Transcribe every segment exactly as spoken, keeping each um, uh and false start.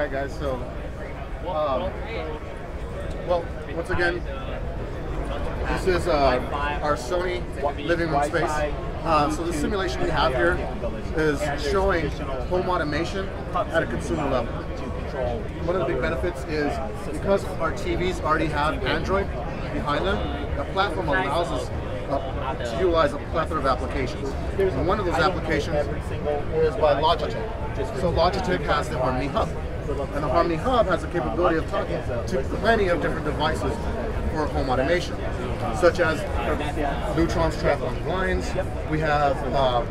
Alright guys, so um, well, once again, this is uh, our Sony living room space. Uh, so the simulation we have here is showing home automation at a consumer level. One of the big benefits is because our T Vs already have Android behind them, the platform allows us Uh, to utilize a plethora of applications. And one of those applications is by Logitech. So Logitech has the Harmony Hub. And the Harmony Hub has the capability of talking to plenty of different devices for home automation, such as Neutron's trap on blinds. We have uh,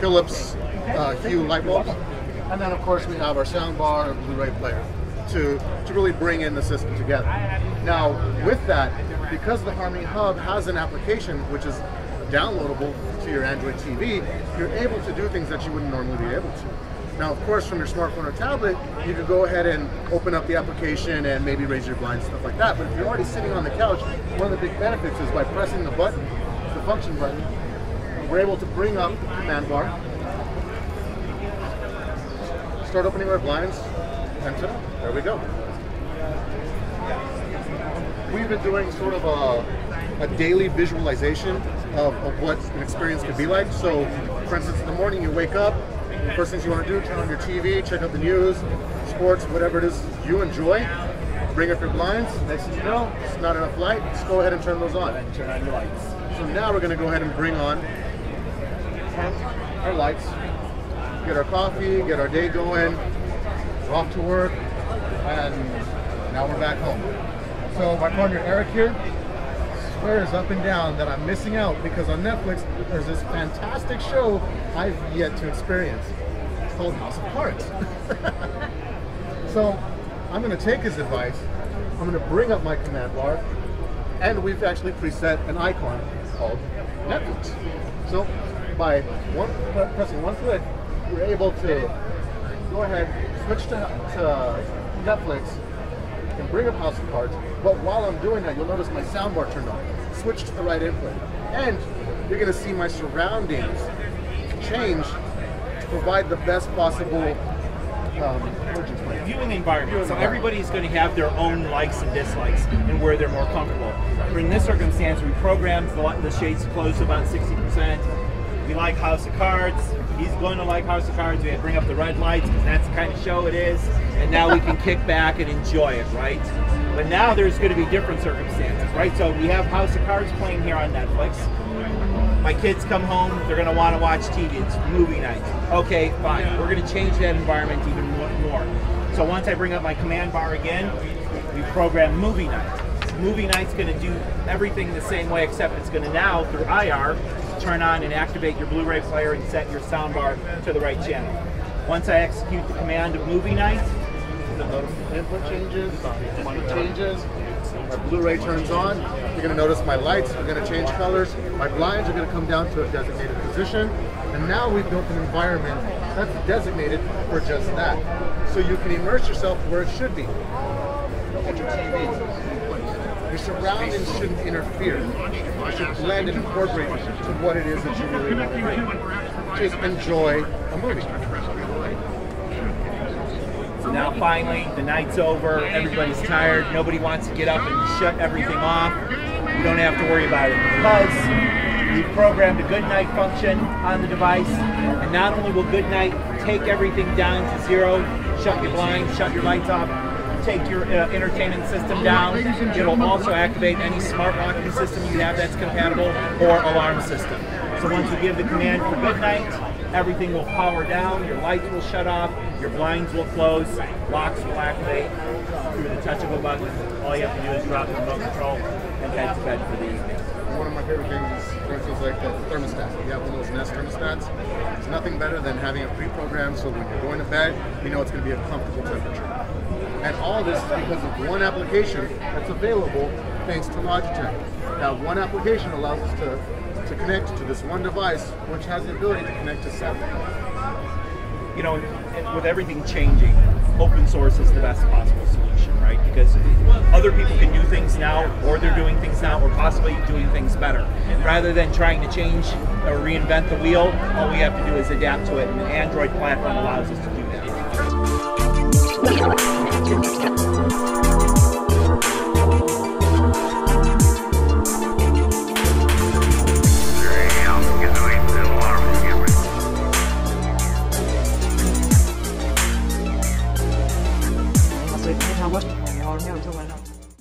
Philips uh, Hue light bulbs. And then of course we have our sound bar and Blu-ray player to, to really bring in the system together. Now with that, because the Harmony Hub has an application which is downloadable to your Android T V, you're able to do things that you wouldn't normally be able to. Now, of course, from your smartphone or tablet, you can go ahead and open up the application and maybe raise your blinds, stuff like that. But if you're already sitting on the couch, one of the big benefits is by pressing the button, the function button, we're able to bring up the command bar, start opening our blinds, and there we go. We've been doing sort of a, a daily visualization of, of what an experience could be like. So, for instance, in the morning you wake up, the first things you want to do, turn on your T V, check out the news, sports, whatever it is you enjoy, bring up your blinds, next thing you know, it's not enough light, let's go ahead and turn those on. And turn on your lights. So now we're going to go ahead and bring on our lights, get our coffee, get our day going, we're off to work, and now we're back home. So my partner Eric here swears up and down that I'm missing out because on Netflix there's this fantastic show I've yet to experience. It's called House of Cards. So I'm going to take his advice, I'm going to bring up my command bar, and we've actually preset an icon called Netflix. So by one, pressing one click, you're able to go ahead, switch to, to Netflix, and bring up House of Cards, but while I'm doing that, you'll notice my soundbar turned on. Switch to the right input, and you're going to see my surroundings change to provide the best possible um, viewing environment. So everybody's going to have their own likes and dislikes, and where they're more comfortable. During this circumstance, we programmed the shades close about sixty percent. We like House of Cards. He's going to like House of Cards. We had to bring up the red lights because that's the kind of show it is. And now we can kick back and enjoy it, right? But now there's going to be different circumstances, right? So we have House of Cards playing here on Netflix. My kids come home, they're going to want to watch T V. It's movie night. Okay, fine. We're going to change that environment even more. So once I bring up my command bar again, we program movie night. Movie night's going to do everything the same way, except it's going to now, through I R, turn on and activate your Blu-ray player and set your soundbar to the right channel. Once I execute the command of movie night, the input changes, the changes, my Blu-ray turns on, you're going to notice my lights are going to change colors, my blinds are going to come down to a designated position, and now we've built an environment that's designated for just that. So you can immerse yourself where it should be. At your T V. Your surroundings shouldn't interfere. You should blend and incorporate to what it is that you really want to do. Just enjoy a movie. So now finally, the night's over, everybody's tired, nobody wants to get up and shut everything off. You don't have to worry about it because we've programmed a good night function on the device. And not only will good night take everything down to zero, shut your blinds, shut your lights off, take your uh, entertainment system down. It'll also activate any smart locking system you have that's compatible or alarm system. So once you give the command for good night, everything will power down, your lights will shut off, your blinds will close, locks will activate through the touch of a button. All you have to do is drop the remote control and head to bed for the evening. One of my favorite things is like the thermostat. You have one of those Nest thermostats. There's nothing better than having it pre-programmed so when you're going to bed, you know it's going to be a comfortable temperature. And all this is because of one application that's available thanks to Logitech. Now, one application allows us to, to connect to this one device, which has the ability to connect to seven. You know, with everything changing, open source is the best possible solution, right? Because other people can do things now, or they're doing things now, or possibly doing things better. Rather than trying to change or reinvent the wheel, all we have to do is adapt to it, and the Android platform allows us to do that. बस, और नहीं होता।